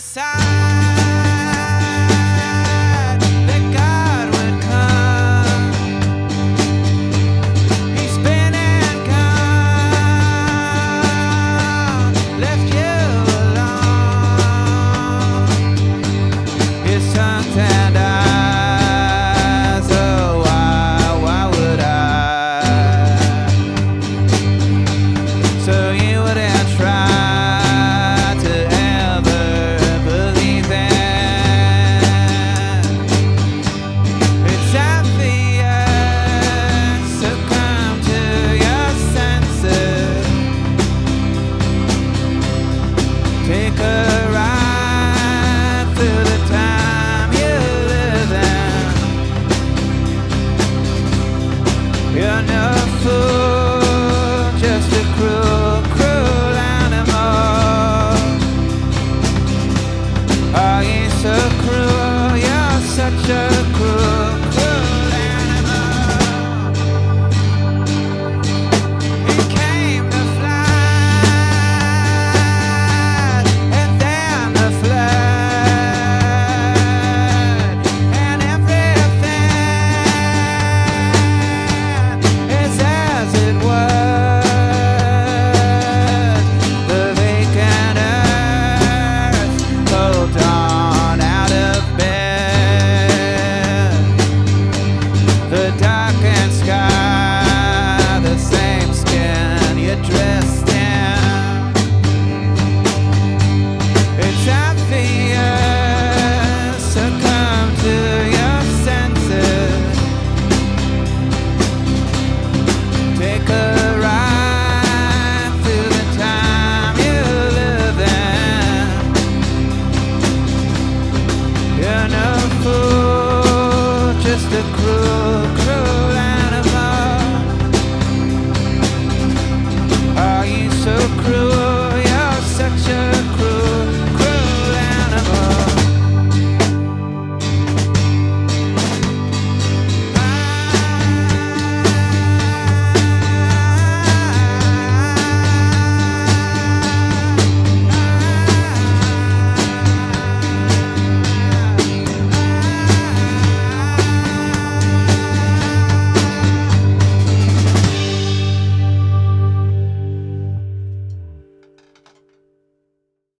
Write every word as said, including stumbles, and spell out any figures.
side.